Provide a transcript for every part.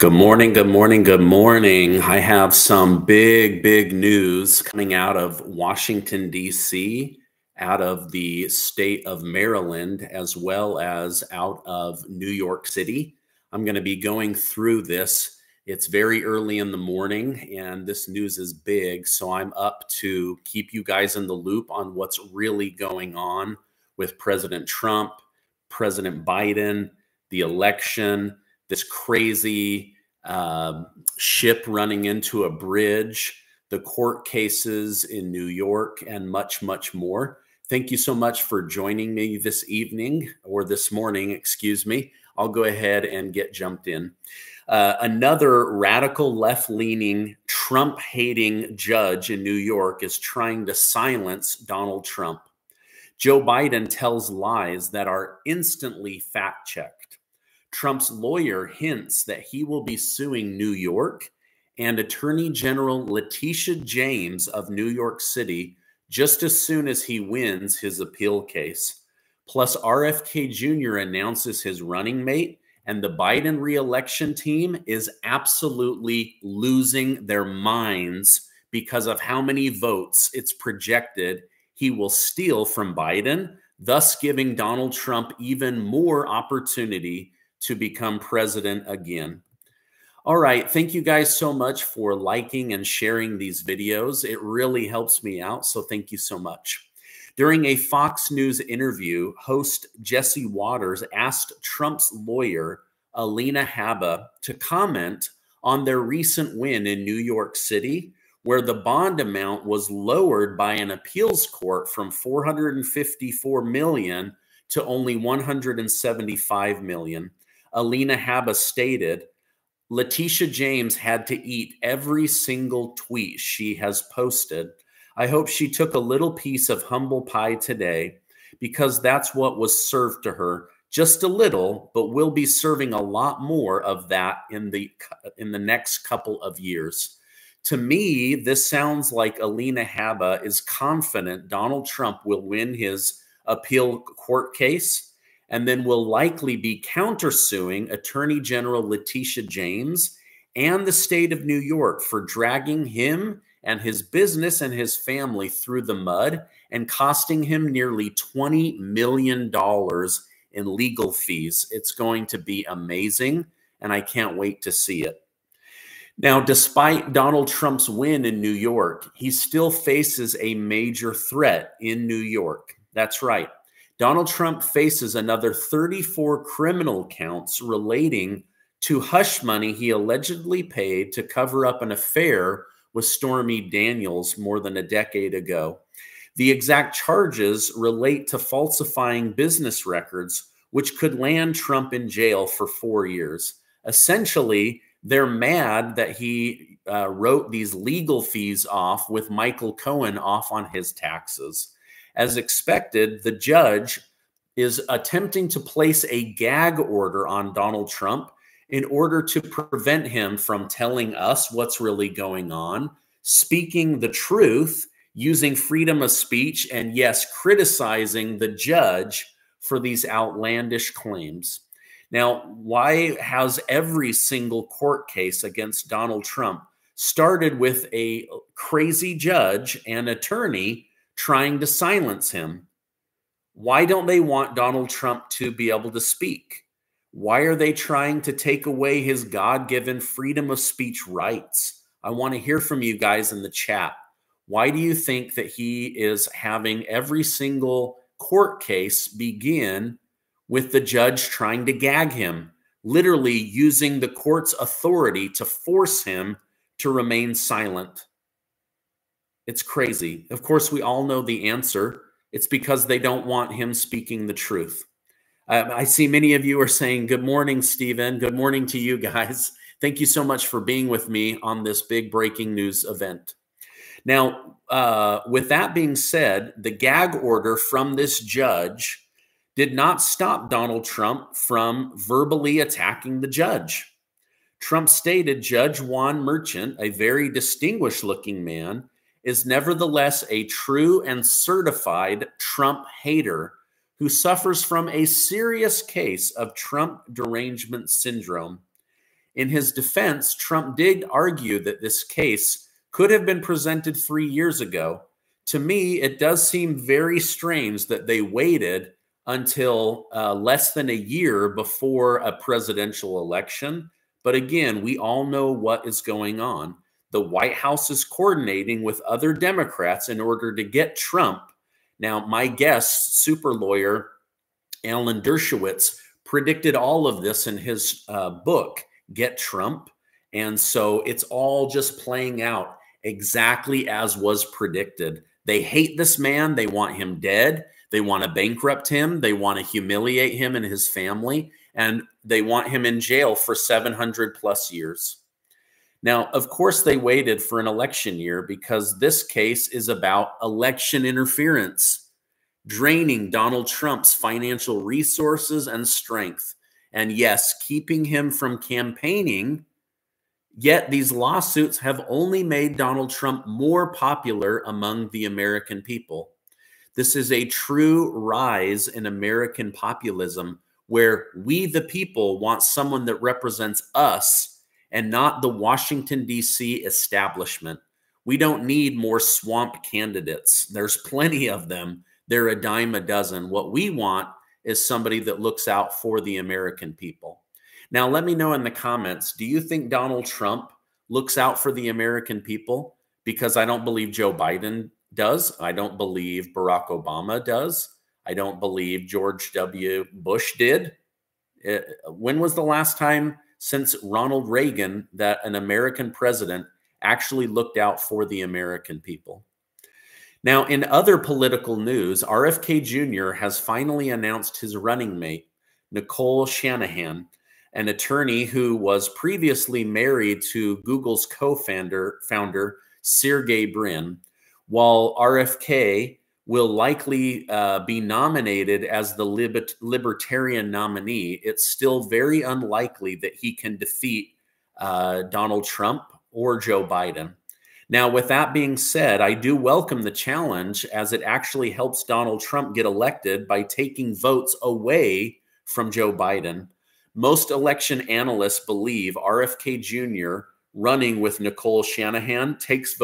Good morning, good morning, good morning. I have some big news coming out of Washington, D.C., out of the state of Maryland, as well as out of New York City. I'm going to be going through this. It's very early in the morning, and this news is big, so I'm up to keep you guys in the loop on what's really going on with President Trump, President Biden, the election, this crazy ship running into a bridge, the court cases in New York, and much, much more. Thank you so much for joining me this evening, or this morning, excuse me. I'll go ahead and get jumped in. Another radical left-leaning, Trump-hating judge in New York is trying to silence Donald Trump. Joe Biden tells lies that are instantly fact-checked. Trump's lawyer hints that he will be suing New York and Attorney General Letitia James of New York City just as soon as he wins his appeal case. Plus, RFK Jr. announces his running mate, and the Biden re-election team is absolutely losing their minds because of how many votes it's projected he will steal from Biden, thus giving Donald Trump even more opportunity to become president again. All right, thank you guys so much for liking and sharing these videos. It really helps me out, so thank you so much. During a Fox News interview, host Jesse Waters asked Trump's lawyer, Alina Habba, to comment on their recent win in New York City, where the bond amount was lowered by an appeals court from $454 million to only $175 million. Alina Habba stated, "Letitia James had to eat every single tweet she has posted. I hope she took a little piece of humble pie today because that's what was served to her. Just a little, but we'll be serving a lot more of that in the next couple of years." To me, this sounds like Alina Habba is confident Donald Trump will win his appeal court case, and then will likely be countersuing Attorney General Letitia James and the state of New York for dragging him and his business and his family through the mud and costing him nearly $20 million in legal fees. It's going to be amazing, and I can't wait to see it. Now, despite Donald Trump's win in New York, he still faces a major threat in New York. That's right. Donald Trump faces another 34 criminal counts relating to hush money he allegedly paid to cover up an affair with Stormy Daniels more than a decade ago. The exact charges relate to falsifying business records, which could land Trump in jail for 4 years. Essentially, they're mad that he wrote these legal fees off with Michael Cohen off on his taxes. As expected, the judge is attempting to place a gag order on Donald Trump in order to prevent him from telling us what's really going on, speaking the truth, using freedom of speech, and yes, criticizing the judge for these outlandish claims. Now, why has every single court case against Donald Trump started with a crazy judge and attorney trying to silence him? Why don't they want Donald Trump to be able to speak? Why are they trying to take away his God-given freedom of speech rights? I want to hear from you guys in the chat. Why do you think that he is having every single court case begin with the judge trying to gag him, literally using the court's authority to force him to remain silent? It's crazy. Of course, we all know the answer. It's because they don't want him speaking the truth. I see many of you are saying, good morning, Stephen. Good morning to you guys. Thank you so much for being with me on this big breaking news event. Now, with that being said, the gag order from this judge did not stop Donald Trump from verbally attacking the judge. Trump stated Judge Juan Merchan, a very distinguished-looking man, is nevertheless a true and certified Trump hater who suffers from a serious case of Trump derangement syndrome. In his defense, Trump did argue that this case could have been presented 3 years ago. To me, it does seem very strange that they waited until less than a year before a presidential election. But again, we all know what is going on. The White House is coordinating with other Democrats in order to get Trump. Now, my guest, super lawyer Alan Dershowitz, predicted all of this in his book, Get Trump. And so it's all just playing out exactly as was predicted. They hate this man. They want him dead. They want to bankrupt him. They want to humiliate him and his family. And they want him in jail for 700 plus years. Now, of course, they waited for an election year because this case is about election interference, draining Donald Trump's financial resources and strength. And yes, keeping him from campaigning. Yet these lawsuits have only made Donald Trump more popular among the American people. This is a true rise in American populism where we, the people, want someone that represents us and not the Washington, D.C. establishment. We don't need more swamp candidates. There's plenty of them. They're a dime a dozen. What we want is somebody that looks out for the American people. Now, let me know in the comments, do you think Donald Trump looks out for the American people? Because I don't believe Joe Biden does. I don't believe Barack Obama does. I don't believe George W. Bush did. When was the last time since Ronald Reagan that an American president actually looked out for the American people? Now, in other political news, RFK Jr. has finally announced his running mate, Nicole Shanahan, an attorney who was previously married to Google's co-founder, Sergey Brin, while RFK will likely be nominated as the libertarian nominee, it's still very unlikely that he can defeat Donald Trump or Joe Biden. Now, with that being said, I do welcome the challenge as it actually helps Donald Trump get elected by taking votes away from Joe Biden. Most election analysts believe RFK Jr. running with Nicole Shanahan takes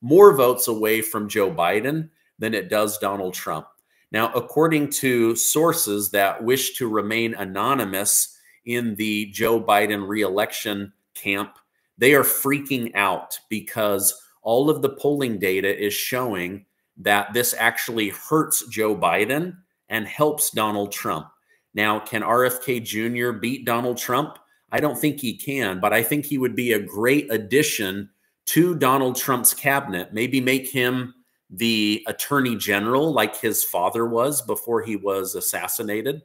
more votes away from Joe Biden than it does Donald Trump. Now, according to sources that wish to remain anonymous in the Joe Biden reelection camp, they are freaking out because all of the polling data is showing that this actually hurts Joe Biden and helps Donald Trump. Now, can RFK Jr. beat Donald Trump? I don't think he can, but I think he would be a great addition to Donald Trump's cabinet. Maybe make him the attorney general like his father was before he was assassinated.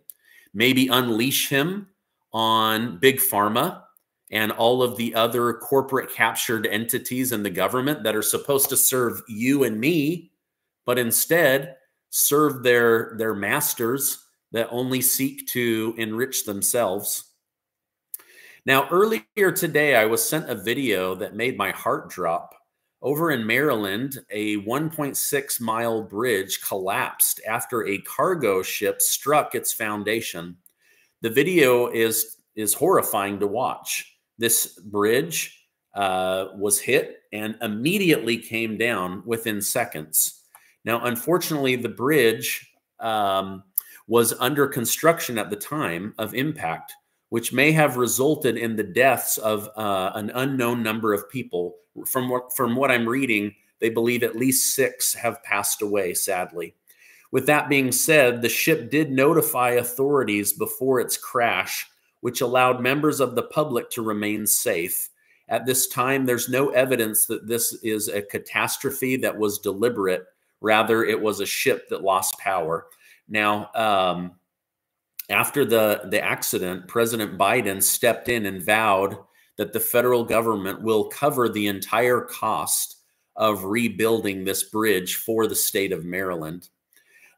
Maybe unleash him on Big Pharma and all of the other corporate captured entities in the government that are supposed to serve you and me, but instead serve their masters that only seek to enrich themselves. Now, earlier today, I was sent a video that made my heart drop. Over in Maryland, a 1.6-mile bridge collapsed after a cargo ship struck its foundation. The video is horrifying to watch. This bridge was hit and immediately came down within seconds. Now, unfortunately, the bridge was under construction at the time of impact, which may have resulted in the deaths of an unknown number of people. From what I'm reading, they believe at least 6 have passed away, sadly. With that being said, the ship did notify authorities before its crash, which allowed members of the public to remain safe. At this time, there's no evidence that this is a catastrophe that was deliberate. Rather, it was a ship that lost power. Now, after the accident, President Biden stepped in and vowed that the federal government will cover the entire cost of rebuilding this bridge for the state of Maryland.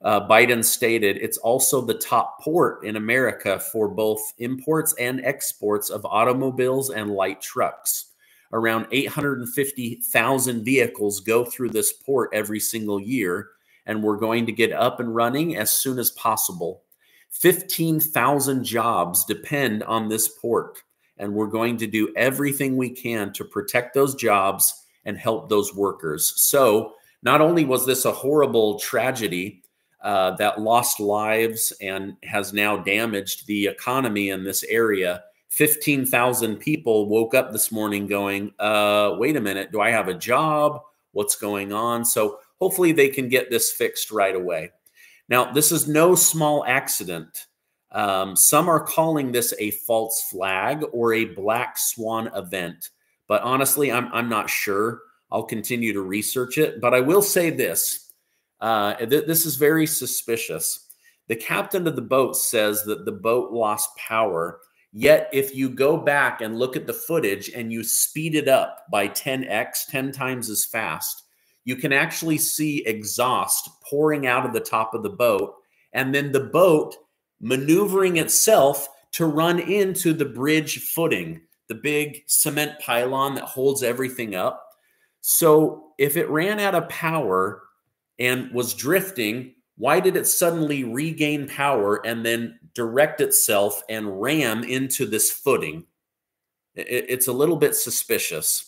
Biden stated, it's also the top port in America for both imports and exports of automobiles and light trucks. Around 850,000 vehicles go through this port every single year, and we're going to get up and running as soon as possible. 15,000 jobs depend on this port, and we're going to do everything we can to protect those jobs and help those workers. So not only was this a horrible tragedy that lost lives and has now damaged the economy in this area, 15,000 people woke up this morning going, wait a minute, do I have a job? What's going on? So hopefully they can get this fixed right away. Now, this is no small accident. Some are calling this a false flag or a black swan event. But honestly, I'm not sure. I'll continue to research it. But I will say this. This is very suspicious. The captain of the boat says that the boat lost power. Yet, if you go back and look at the footage and you speed it up by 10x, 10 times as fast, you can actually see exhaust pouring out of the top of the boat, and then the boat maneuvering itself to run into the bridge footing, the big cement pylon that holds everything up. So if it ran out of power and was drifting, why did it suddenly regain power and then direct itself and ram into this footing? It's a little bit suspicious.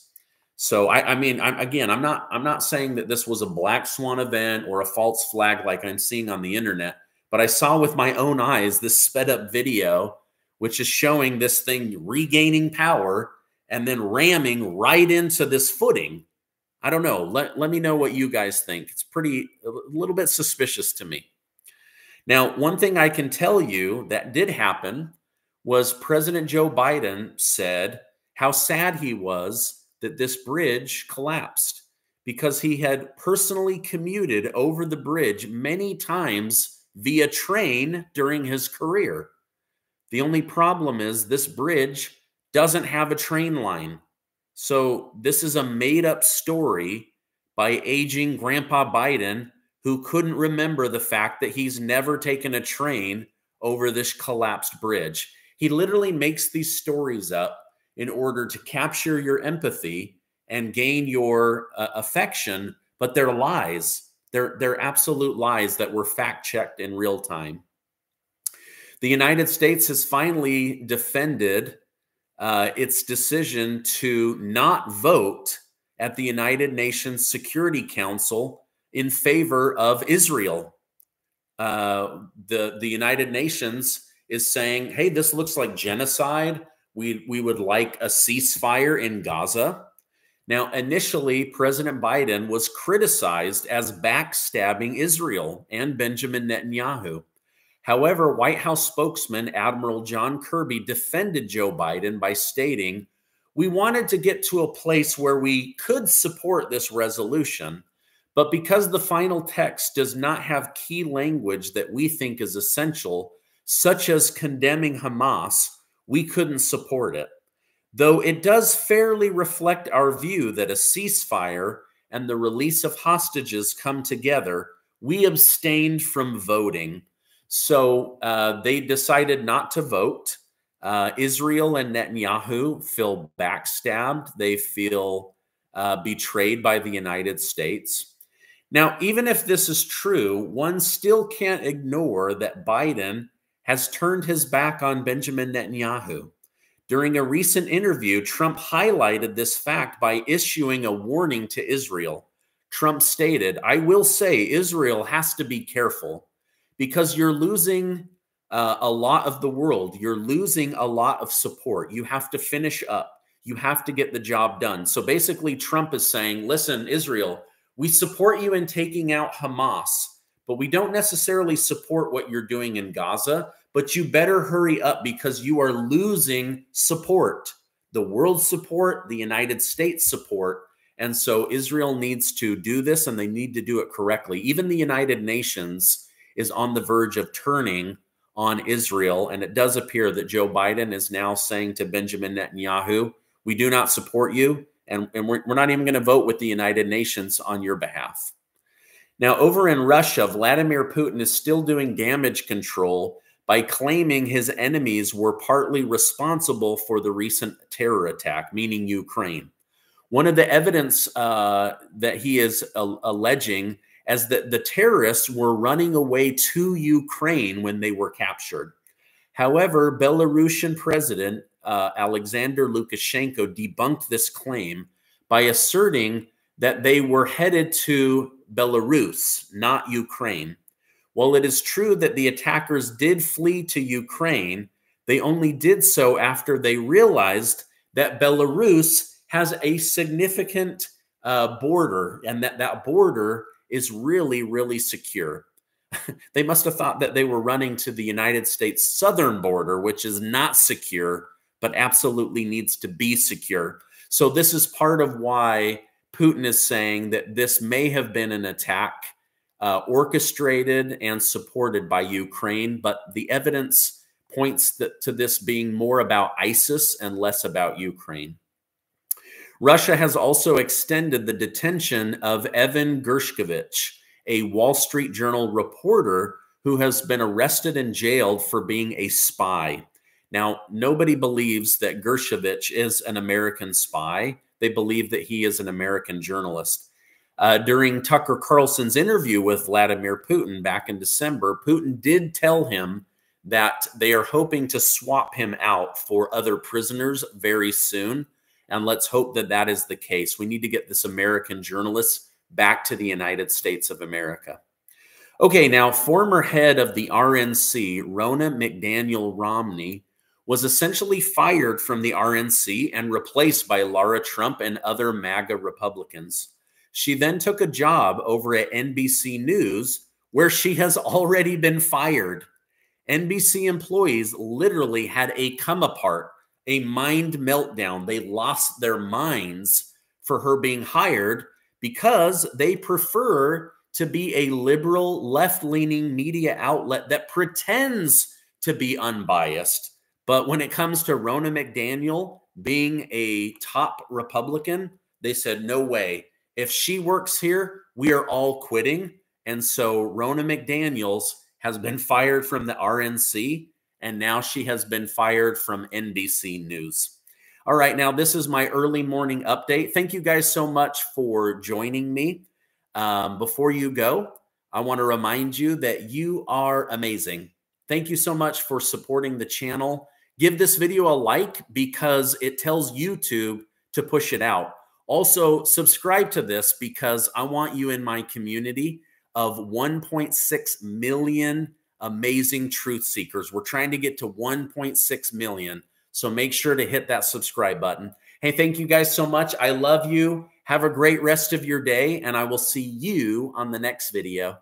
So I'm not saying that this was a black swan event or a false flag like I'm seeing on the internet, but I saw with my own eyes this sped up video, which is showing this thing regaining power and then ramming right into this footing. I don't know. Let me know what you guys think. It's a little bit suspicious to me. Now, one thing I can tell you that did happen was President Joe Biden said how sad he was that this bridge collapsed because he had personally commuted over the bridge many times via train during his career. The only problem is this bridge doesn't have a train line. So this is a made-up story by aging Grandpa Biden, who couldn't remember the fact that he's never taken a train over this collapsed bridge. He literally makes these stories up in order to capture your empathy and gain your affection, but they're lies. They're absolute lies that were fact-checked in real time. The United States has finally defended its decision to not vote at the United Nations Security Council in favor of Israel. The United Nations is saying, hey, this looks like genocide. We would like a ceasefire in Gaza. Now, initially, President Biden was criticized as backstabbing Israel and Benjamin Netanyahu. However, White House spokesman Admiral John Kirby defended Joe Biden by stating, "We wanted to get to a place where we could support this resolution, but because the final text does not have key language that we think is essential, such as condemning Hamas, we couldn't support it. Though it does fairly reflect our view that a ceasefire and the release of hostages come together, we abstained from voting." So they decided not to vote. Israel and Netanyahu feel backstabbed. They feel betrayed by the United States. Now, even if this is true, one still can't ignore that Biden has turned his back on Benjamin Netanyahu. During a recent interview, Trump highlighted this fact by issuing a warning to Israel. Trump stated, "I will say Israel has to be careful, because you're losing a lot of the world. You're losing a lot of support. You have to finish up. You have to get the job done." So basically, Trump is saying, listen, Israel, we support you in taking out Hamas, but we don't necessarily support what you're doing in Gaza, but you better hurry up because you are losing support, the world support, the United States support. And so Israel needs to do this, and they need to do it correctly. Even the United Nations is on the verge of turning on Israel. And it does appear that Joe Biden is now saying to Benjamin Netanyahu, we do not support you, and we're not even going to vote with the United Nations on your behalf. Now, over in Russia, Vladimir Putin is still doing damage control by claiming his enemies were partly responsible for the recent terror attack, meaning Ukraine. One of the evidence that he is alleging as that the terrorists were running away to Ukraine when they were captured. However, Belarusian President Alexander Lukashenko debunked this claim by asserting that they were headed to Belarus, not Ukraine. While it is true that the attackers did flee to Ukraine, they only did so after they realized that Belarus has a significant border and that that border is really, really secure. They must have thought that they were running to the United States southern border, which is not secure, but absolutely needs to be secure. So this is part of why Putin is saying that this may have been an attack orchestrated and supported by Ukraine, but the evidence points to this being more about ISIS and less about Ukraine. Russia has also extended the detention of Evan Gershkovich, a Wall Street Journal reporter who has been arrested and jailed for being a spy. Now, nobody believes that Gershkovich is an American spy. They believe that he is an American journalist. During Tucker Carlson's interview with Vladimir Putin back in December, Putin did tell him that they are hoping to swap him out for other prisoners very soon. And let's hope that that is the case. We need to get this American journalist back to the United States of America. Okay, now former head of the RNC, Ronna McDaniel Romney, was essentially fired from the RNC and replaced by Lara Trump and other MAGA Republicans. She then took a job over at NBC News, where she has already been fired. NBC employees literally had a come apart, a mind meltdown. They lost their minds for her being hired because they prefer to be a liberal, left-leaning media outlet that pretends to be unbiased. But when it comes to Ronna McDaniel being a top Republican, they said, no way. If she works here, we are all quitting. And so Ronna McDaniel's has been fired from the RNC, and now she has been fired from NBC News. All right, now this is my early morning update. Thank you guys so much for joining me. Before you go, I want to remind you that you are amazing. Thank you so much for supporting the channel. Give this video a like because it tells YouTube to push it out. Also, subscribe to this because I want you in my community of 1.6 million amazing truth seekers. We're trying to get to 1.6 million. So make sure to hit that subscribe button. Hey, thank you guys so much. I love you. Have a great rest of your day, and I will see you on the next video.